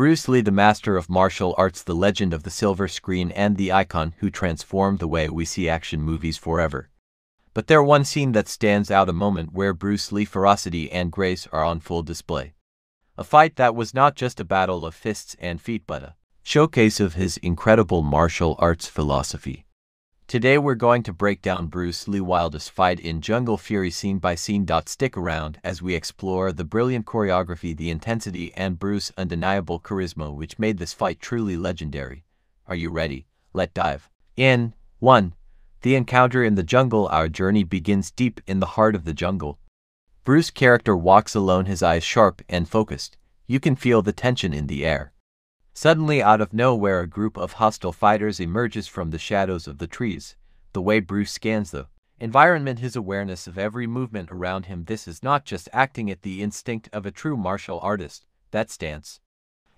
Bruce Lee, the master of martial arts, the legend of the silver screen, and the icon who transformed the way we see action movies forever. But there's one scene that stands out, a moment where Bruce Lee's ferocity and grace are on full display. A fight that was not just a battle of fists and feet, but a showcase of his incredible martial arts philosophy. Today we're going to break down Bruce Lee's wildest fight in Jungle Fury scene by scene. Stick around as we explore the brilliant choreography, the intensity, and Bruce's undeniable charisma which made this fight truly legendary. Are you ready? Let's dive in. 1. The encounter in the jungle. Our journey begins deep in the heart of the jungle. Bruce's character walks alone, his eyes sharp and focused. You can feel the tension in the air. Suddenly, out of nowhere, a group of hostile fighters emerges from the shadows of the trees. The way Bruce scans the environment, his awareness of every movement around him, this is not just acting, at the instinct of a true martial artist. That stance,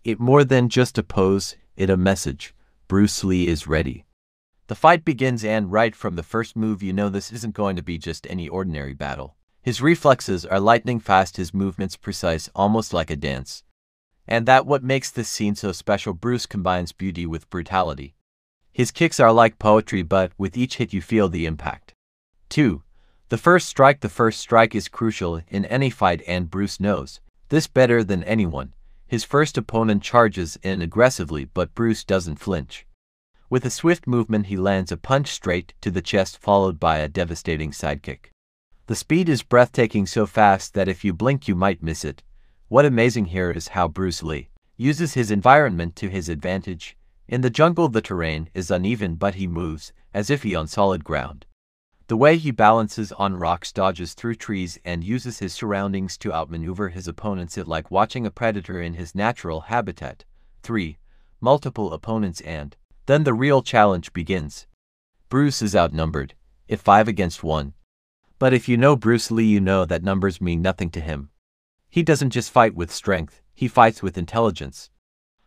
it more than just a pose, it a message. Bruce Lee is ready. The fight begins, and right from the first move you know this isn't going to be just any ordinary battle. His reflexes are lightning fast, his movements precise, almost like a dance. And that's what makes this scene so special. Bruce combines beauty with brutality. His kicks are like poetry, but with each hit you feel the impact. 2. The first strike. The first strike is crucial in any fight, and Bruce knows this better than anyone. His first opponent charges in aggressively, but Bruce doesn't flinch. With a swift movement he lands a punch straight to the chest, followed by a devastating sidekick. The speed is breathtaking, so fast that if you blink you might miss it. What amazing here is how Bruce Lee uses his environment to his advantage. In the jungle the terrain is uneven, but he moves as if he on solid ground. The way he balances on rocks, dodges through trees, and uses his surroundings to outmaneuver his opponents, it's like watching a predator in his natural habitat. 3. Multiple opponents, and then the real challenge begins. Bruce is outnumbered, at 5 against 1. But if you know Bruce Lee you know that numbers mean nothing to him. He doesn't just fight with strength, he fights with intelligence.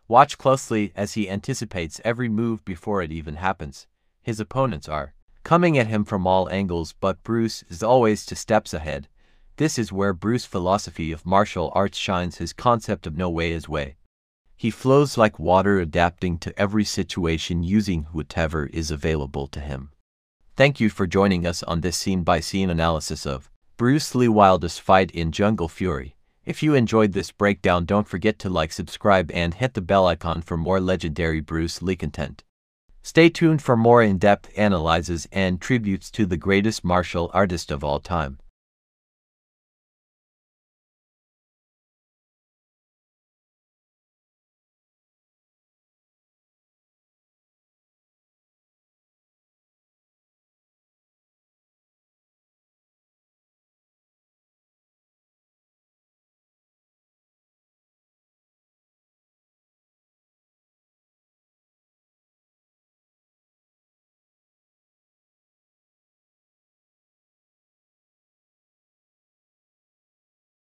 Watch closely as he anticipates every move before it even happens. His opponents are coming at him from all angles, but Bruce is always 2 steps ahead. This is where Bruce's philosophy of martial arts shines, his concept of no way is way. He flows like water, adapting to every situation, using whatever is available to him. Thank you for joining us on this scene-by-scene analysis of Bruce Lee's wildest fight in Jungle Fury. If you enjoyed this breakdown, don't forget to like, subscribe, and hit the bell icon for more legendary Bruce Lee content. Stay tuned for more in-depth analyses and tributes to the greatest martial artist of all time.